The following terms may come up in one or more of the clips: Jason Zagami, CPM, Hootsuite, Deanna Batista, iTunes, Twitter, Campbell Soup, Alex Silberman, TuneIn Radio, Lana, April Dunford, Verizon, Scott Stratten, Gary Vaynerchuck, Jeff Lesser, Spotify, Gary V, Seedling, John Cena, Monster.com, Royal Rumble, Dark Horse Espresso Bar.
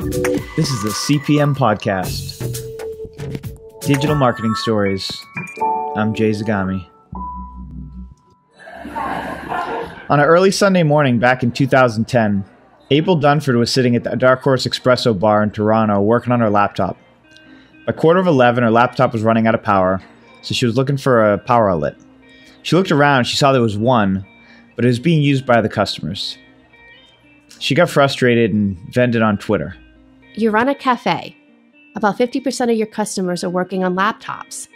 This is the CPM podcast, digital marketing stories. I'm Jay Zagami. On an early Sunday morning back in 2010, April Dunford was sitting at the Dark Horse Espresso Bar in Toronto working on her laptop. By 11:15, her laptop was running out of power, so she was looking for a power outlet. She looked around, she saw there was one, but it was being used by the customers. She got frustrated and vented on Twitter. You run a cafe. About 50% of your customers are working on laptops.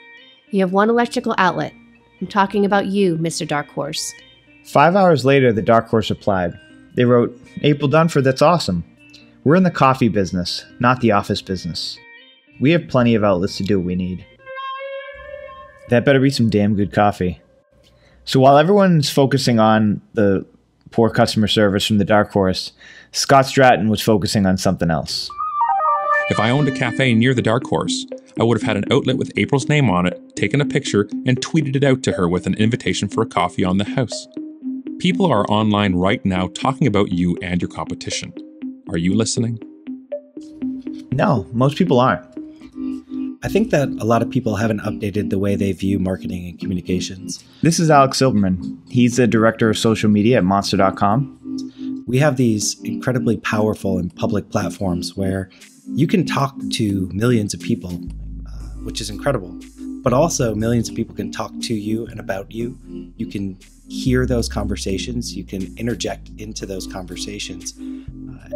You have one electrical outlet. I'm talking about you, Mr. Dark Horse. 5 hours later, the Dark Horse replied. They wrote, April Dunford, that's awesome. We're in the coffee business, not the office business. We have plenty of outlets to do what we need. That better be some damn good coffee. So while everyone's focusing on the poor customer service from the Dark Horse, Scott Stratten was focusing on something else. If I owned a cafe near the Dark Horse, I would have had an outlet with April's name on it, taken a picture, and tweeted it out to her with an invitation for a coffee on the house. People are online right now talking about you and your competition. Are you listening? No, most people aren't. I think that a lot of people haven't updated the way they view marketing and communications. This is Alex Silberman. He's the director of social media at Monster.com. We have these incredibly powerful and public platforms where you can talk to millions of people, which is incredible. But also millions of people can talk to you and about you. You can hear those conversations. You can interject into those conversations.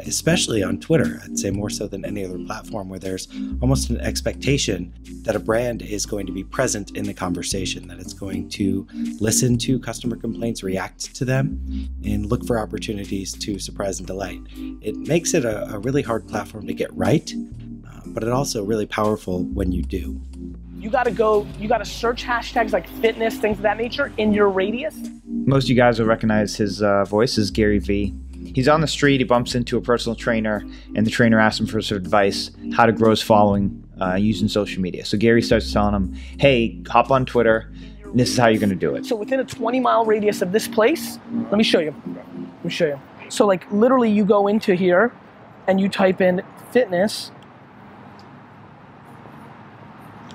Especially on Twitter, I'd say more so than any other platform, where there's almost an expectation that a brand is going to be present in the conversation, that it's going to listen to customer complaints, react to them, and look for opportunities to surprise and delight. It makes it a really hard platform to get right, but it's also really powerful when you do. You gotta search hashtags like fitness, things of that nature in your radius. Most of you guys will recognize his voice as Gary V. He's on the street, he bumps into a personal trainer, and the trainer asks him for some advice how to grow his following using social media. So Gary starts telling him, hey, hop on Twitter, and this is how you're gonna do it. So within a 20-mile radius of this place, let me show you. So like literally you go into here and you type in fitness,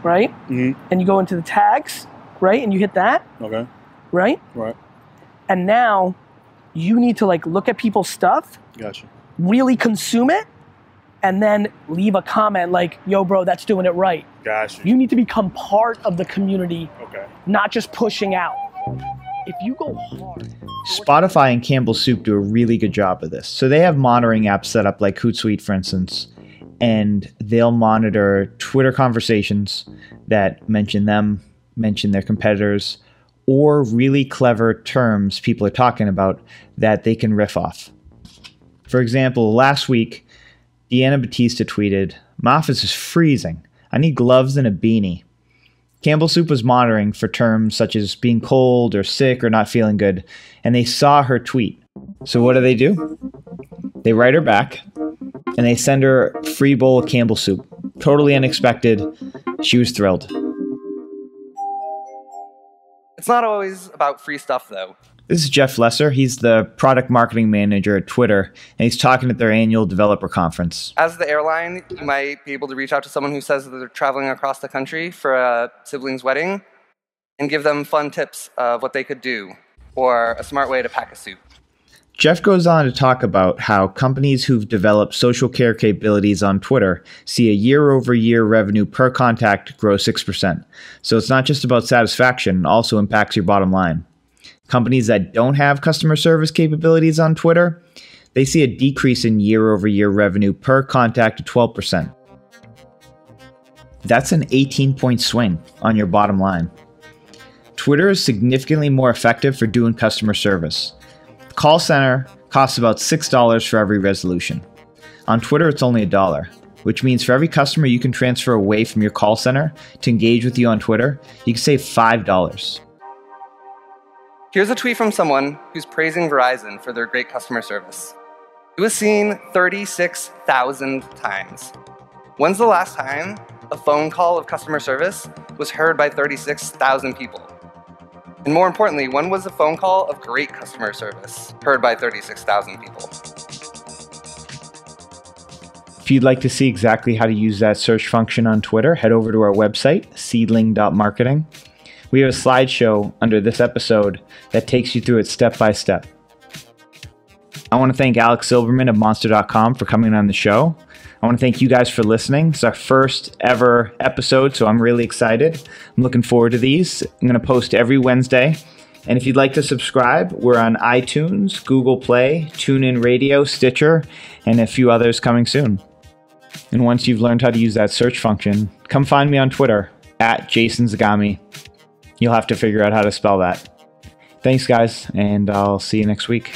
right? Mm-hmm. And you go into the tags, right? And you hit that, okay, right? Right. And now, you need to like look at people's stuff, gotcha, really consume it, and then leave a comment like, yo bro, that's doing it right. Gotcha. You need to become part of the community, okay, not just pushing out. If you go hard. Spotify and Campbell Soup do a really good job of this. So they have monitoring apps set up like Hootsuite, for instance, and they'll monitor Twitter conversations that mention them, mention their competitors, or really clever terms people are talking about that they can riff off. For example, last week, Deanna Batista tweeted, my office is freezing. I need gloves and a beanie. Campbell Soup was monitoring for terms such as being cold or sick or not feeling good, and they saw her tweet. So what do? They write her back, and they send her a free bowl of Campbell Soup. Totally unexpected. She was thrilled. It's not always about free stuff, though. This is Jeff Lesser. He's the product marketing manager at Twitter, and he's talking at their annual developer conference. As the airline, you might be able to reach out to someone who says that they're traveling across the country for a sibling's wedding and give them fun tips of what they could do or a smart way to pack a suit. Jeff goes on to talk about how companies who've developed social care capabilities on Twitter see a year-over-year revenue per contact grow 6%. So it's not just about satisfaction, it also impacts your bottom line. Companies that don't have customer service capabilities on Twitter, they see a decrease in year-over-year revenue per contact of 12%. That's an 18-point swing on your bottom line. Twitter is significantly more effective for doing customer service. Call center costs about $6 for every resolution. On Twitter, it's only $1, which means for every customer you can transfer away from your call center to engage with you on Twitter, you can save $5. Here's a tweet from someone who's praising Verizon for their great customer service. It was seen 36,000 times. When's the last time a phone call of customer service was heard by 36,000 people? And more importantly, when was a phone call of great customer service heard by 36,000 people? If you'd like to see exactly how to use that search function on Twitter, head over to our website, seedling.marketing. We have a slideshow under this episode that takes you through it step by step. I want to thank Alex Silberman of Monster.com for coming on the show. I want to thank you guys for listening. It's our first ever episode, so I'm really excited. I'm looking forward to these. I'm going to post every Wednesday. And if you'd like to subscribe, we're on iTunes, Google Play, TuneIn Radio, Stitcher, and a few others coming soon. And once you've learned how to use that search function, come find me on Twitter, @JasonZagami. You'll have to figure out how to spell that. Thanks, guys, and I'll see you next week.